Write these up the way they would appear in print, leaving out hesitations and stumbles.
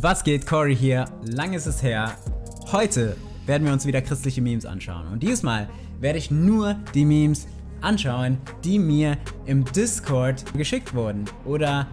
Was geht, Cory hier? Lang ist es her. Heute werden wir uns wieder christliche Memes anschauen. Und diesmal werde ich nur die Memes anschauen, die mir im Discord geschickt wurden. Oder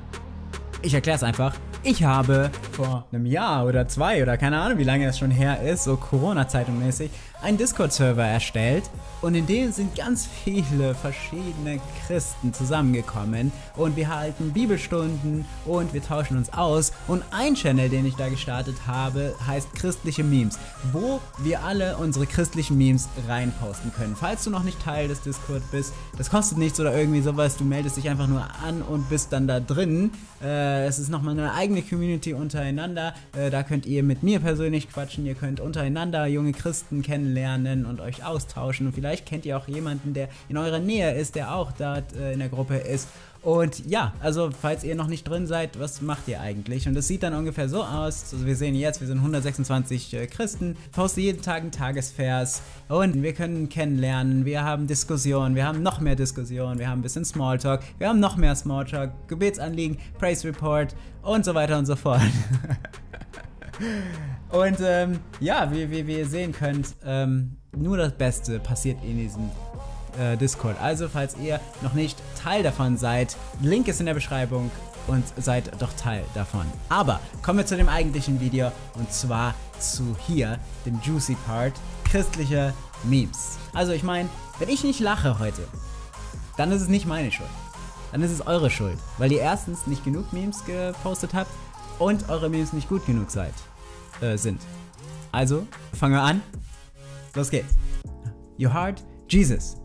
ich erkläre es einfach. Ich habe vor einem Jahr oder zwei oder keine Ahnung, wie lange das schon her ist, so Corona-Zeitung-mäßig, einen Discord-Server erstellt und in dem sind ganz viele verschiedene Christen zusammengekommen und wir halten Bibelstunden und wir tauschen uns aus und ein Channel, den ich da gestartet habe, heißt Christliche Memes, wo wir alle unsere christlichen Memes reinposten können. Falls du noch nicht Teil des Discord bist, das kostet nichts oder irgendwie sowas, du meldest dich einfach nur an und bist dann da drin. Es ist nochmal eine eigene Community untereinander, da könnt ihr mit mir persönlich quatschen, ihr könnt untereinander junge Christen kennenlernen und euch austauschen und vielleicht kennt ihr auch jemanden, der in eurer Nähe ist, der auch dort in der Gruppe ist. Und ja, also falls ihr noch nicht drin seid, was macht ihr eigentlich? Und es sieht dann ungefähr so aus, also wir sehen jetzt, wir sind 126 Christen, posten jeden Tag einen Tagesvers und wir können kennenlernen, wir haben Diskussionen, wir haben noch mehr Diskussionen, wir haben ein bisschen Smalltalk, wir haben noch mehr Smalltalk, Gebetsanliegen, Praise Report und so weiter und so fort. Und ja, wie ihr sehen könnt, nur das Beste passiert in diesem Discord. Also, falls ihr noch nicht Teil davon seid, Link ist in der Beschreibung und seid doch Teil davon. Aber kommen wir zu dem eigentlichen Video und zwar zu hier, dem Juicy Part, christliche Memes. Also, ich meine, wenn ich nicht lache heute, dann ist es nicht meine Schuld. Dann ist es eure Schuld, weil ihr erstens nicht genug Memes gepostet habt und eure Memes nicht gut genug sind. Also, fangen wir an. Los geht's. Your heart, Jesus.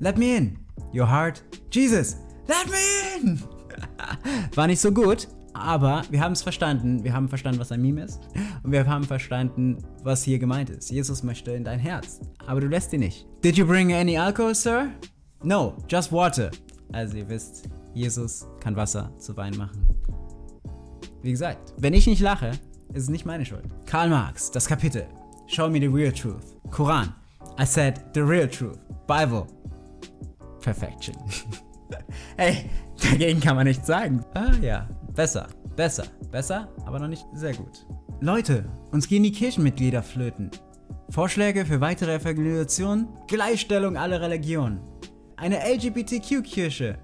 Let me in. Your heart, Jesus. Let me in. War nicht so gut, aber wir haben es verstanden. Wir haben verstanden, was ein Meme ist. Und wir haben verstanden, was hier gemeint ist. Jesus möchte in dein Herz, aber du lässt ihn nicht. Did you bring any alcohol, sir? No, just water. Also ihr wisst, Jesus kann Wasser zu Wein machen. Wie gesagt, wenn ich nicht lache, ist es nicht meine Schuld. Karl Marx, das Kapitel. Show me the real truth. Koran. I said the real truth. Bible. Perfection. Ey, dagegen kann man nichts sagen. Ah ja, besser, aber noch nicht sehr gut. Leute, uns gehen die Kirchenmitglieder flöten. Vorschläge für weitere Evangelisationen? Gleichstellung aller Religionen. Eine LGBTQ-Kirche.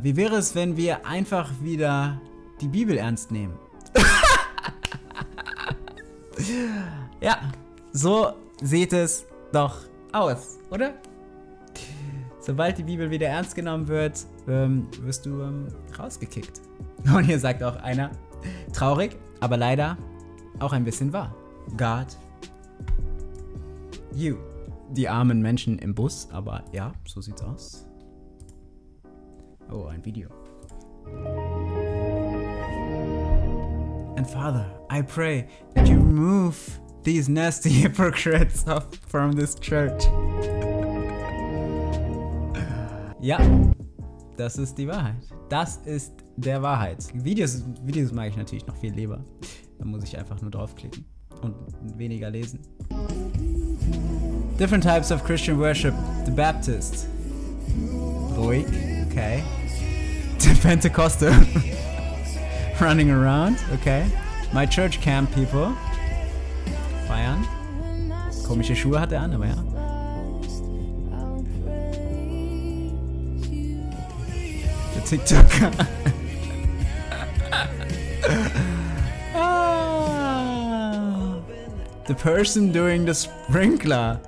Wie wäre es, wenn wir einfach wieder die Bibel ernst nehmen? Ja, so sieht es doch aus, oder? Sobald die Bibel wieder ernst genommen wird, wirst du rausgekickt. Und hier sagt auch einer, traurig, aber leider auch ein bisschen wahr. God, you. Die armen Menschen im Bus, aber ja, so sieht's aus. Oh, ein Video. And Father, I pray that you remove these nasty hypocrites from this church. Ja, das ist die Wahrheit. Das ist der Wahrheit. Videos mag ich natürlich noch viel lieber. Da muss ich einfach nur draufklicken und weniger lesen. Different types of Christian worship. The Baptist. Ruhig, okay. The Pentecostal. Running around, okay. My church camp people. Feiern. Komische Schuhe hat er an, aber ja. TikToker. Ah, the person doing the sprinkler.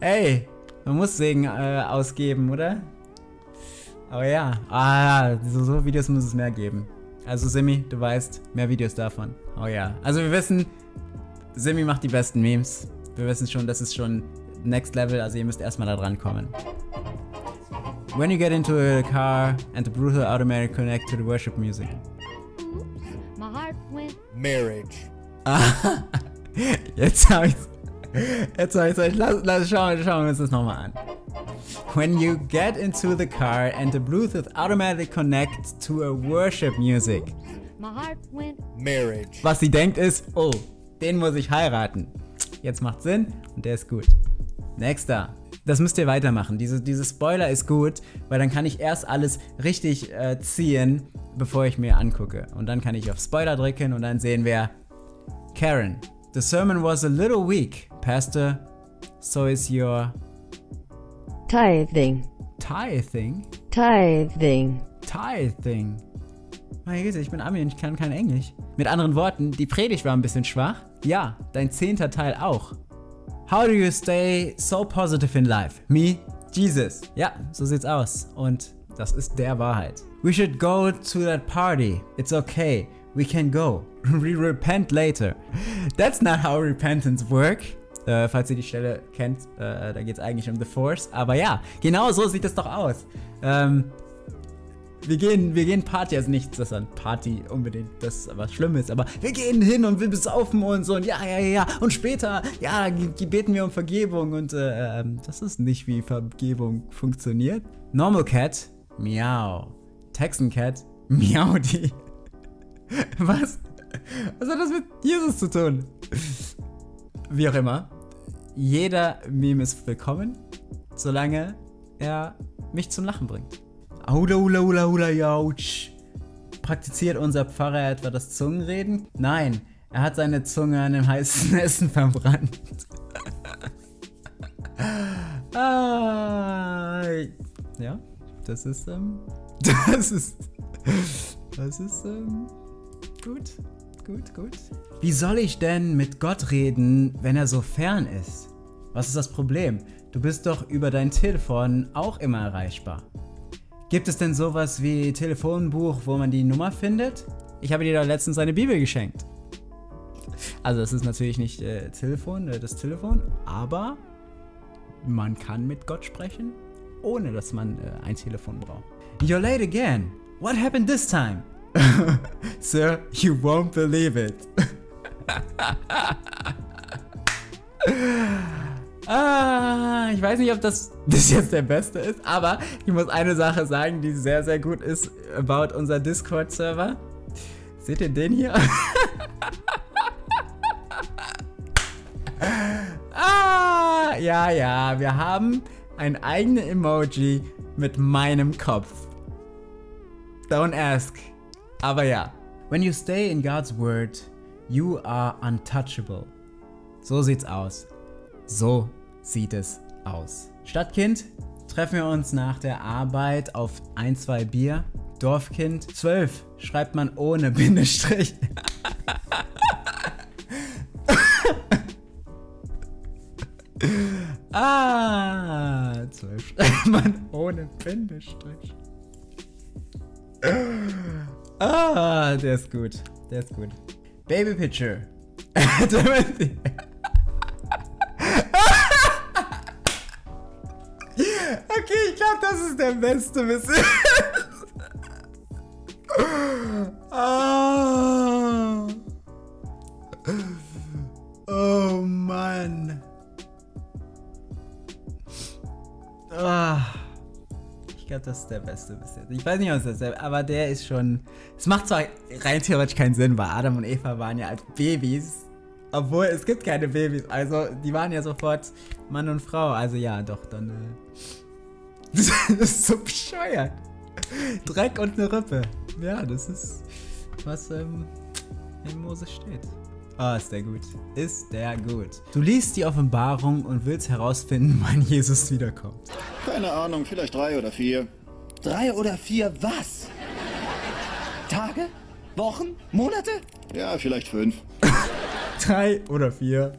Ey, man muss Segen ausgeben, oder? Aber ja, so Videos muss es mehr geben. Also Simi, du weißt, mehr Videos davon. Oh ja, also wir wissen, Simi macht die besten Memes. Wir wissen schon, das ist schon Next Level, also ihr müsst erstmal da dran kommen. When you get into a car and the brutal automatic connect to the worship music. Oops, my heart went. Marriage. Jetzt hab ich's. Schauen wir uns das nochmal an. When you get into the car and the Bluetooth automatic connect to a worship music. My heart went. Marriage. Was sie denkt ist, oh, den muss ich heiraten. Jetzt macht's Sinn und der ist gut. Nächster. Das müsst ihr weitermachen. Diese Spoiler ist gut, weil dann kann ich erst alles richtig ziehen, bevor ich mir angucke. Und dann kann ich auf Spoiler drücken und dann sehen wir Karen. The sermon was a little weak, Pastor. So is your tithing. Tithing? Tithing. Tithing. Meine Güte, ich bin Ami und ich kann kein Englisch. Mit anderen Worten, die Predigt war ein bisschen schwach. Ja, dein 10. Teil auch. How do you stay so positive in life? Me, Jesus. Ja, so sieht's aus. Und das ist der Wahrheit. We should go to that party. It's okay. We can go. We repent later. That's not how repentance works. Falls ihr die Stelle kennt, da geht's eigentlich um The Force. Aber ja, genau so sieht es doch aus. Wir gehen Party, also nicht, dass an Party unbedingt das was Schlimmes ist, aber wir gehen hin und wir besaufen uns und ja. Und später, ja, beten wir um Vergebung und das ist nicht, wie Vergebung funktioniert. Normal Cat, miau. Texan Cat, miau die. Was? Was hat das mit Jesus zu tun? Wie auch immer. Jeder Meme ist willkommen, solange er mich zum Lachen bringt. Hula hula hula hula yauch. Praktiziert unser Pfarrer etwa das Zungenreden? Nein, er hat seine Zunge an dem heißen Essen verbrannt. Ja, das ist gut. Wie soll ich denn mit Gott reden, wenn er so fern ist? Was ist das Problem? Du bist doch über dein Telefon auch immer erreichbar. Gibt es denn sowas wie Telefonbuch, wo man die Nummer findet? Ich habe dir doch letztens eine Bibel geschenkt. Also das ist natürlich nicht das Telefon, aber man kann mit Gott sprechen, ohne dass man ein Telefon braucht. You're late again. What happened this time? Sir, you won't believe it. Ich weiß nicht, ob das jetzt der Beste ist, aber ich muss eine Sache sagen, die sehr, sehr gut ist about unser Discord-Server. Seht ihr den hier? Ja, wir haben ein eigenes Emoji mit meinem Kopf. Don't ask. Aber ja. When you stay in God's word, you are untouchable. So sieht's aus. So sieht es aus. Stadtkind, treffen wir uns nach der Arbeit auf 1, 2 Bier. Dorfkind, 12 schreibt man ohne Bindestrich. Ah, 12 schreibt man ohne Bindestrich. Ah, der ist gut. Baby Picture. Okay, ich glaube, das ist der beste Witz. Oh Mann. Oh. Ich glaube, das ist der beste bis jetzt. Ich weiß nicht, was das ist, aber der ist schon... Es macht zwar rein theoretisch keinen Sinn, weil Adam und Eva waren ja als Babys. Obwohl, es gibt keine Babys. Also, die waren ja sofort Mann und Frau. Also ja, doch, dann... Das ist so bescheuert. Dreck und eine Rippe. Ja, das ist, was in Mose steht. Ah, ist der gut. Ist der gut. Du liest die Offenbarung und willst herausfinden, wann Jesus wiederkommt. Keine Ahnung, vielleicht 3 oder 4. 3 oder 4 was? Tage? Wochen? Monate? Ja, vielleicht 5. 3 oder 4.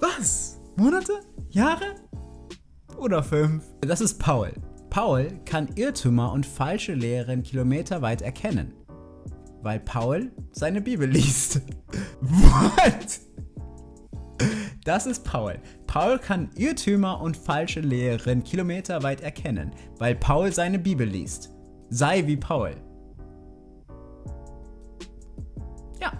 Was? Monate? Jahre? Oder 5? Das ist Paul. Paul kann Irrtümer und falsche Lehren kilometerweit erkennen, weil Paul seine Bibel liest. What? Das ist Paul. Paul kann Irrtümer und falsche Lehren kilometerweit erkennen, weil Paul seine Bibel liest. Sei wie Paul. Ja.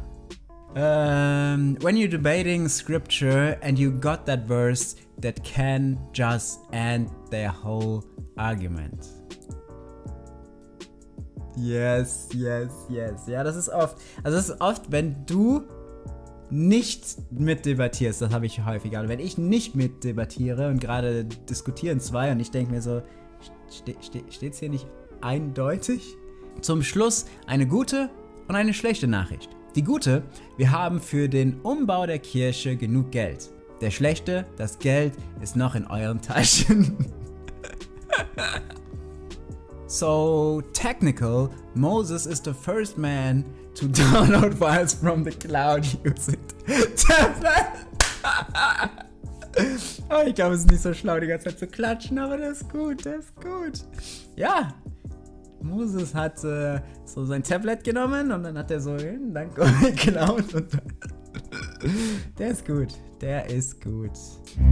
When you're debating scripture and you got that verse that can just end their whole argument. Yes. Ja, das ist oft. Also das ist oft, wenn du nicht mitdebattierst, das habe ich häufiger. Also wenn ich nicht mitdebattiere und gerade diskutieren zwei und ich denke mir so, steht's hier nicht eindeutig? Zum Schluss eine gute und eine schlechte Nachricht. Die gute, wir haben für den Umbau der Kirche genug Geld. Der schlechte, das Geld ist noch in euren Taschen. So technical, Moses is the first man to download files from the cloud using Oh, ich glaube, es ist nicht so schlau, die ganze Zeit zu klatschen, aber das ist gut, das ist gut. Ja, Moses hat so sein Tablet genommen und dann hat er so hin, danke, geklaut und der ist gut, der ist gut.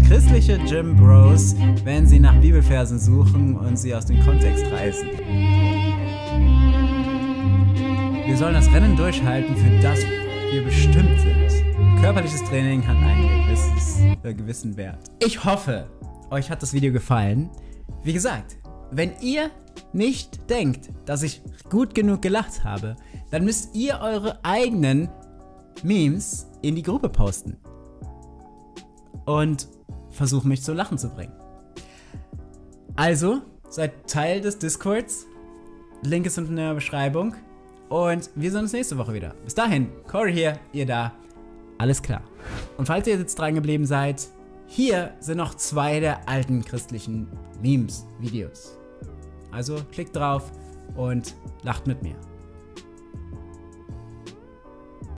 Christliche Gym Bros, wenn sie nach Bibelversen suchen und sie aus dem Kontext reißen. Wir sollen das Rennen durchhalten, für das wir bestimmt sind. Körperliches Training hat einen gewissen Wert. Ich hoffe, euch hat das Video gefallen. Wie gesagt, wenn ihr nicht denkt, dass ich gut genug gelacht habe, dann müsst ihr eure eigenen Memes in die Gruppe posten und versuchen, mich zum Lachen zu bringen. Also, seid Teil des Discords. Link ist unten in der Beschreibung. Und wir sehen uns nächste Woche wieder. Bis dahin, Cory hier, ihr da. Alles klar. Und falls ihr jetzt dran geblieben seid, hier sind noch zwei der alten christlichen Memes-Videos. Also klickt drauf und lacht mit mir.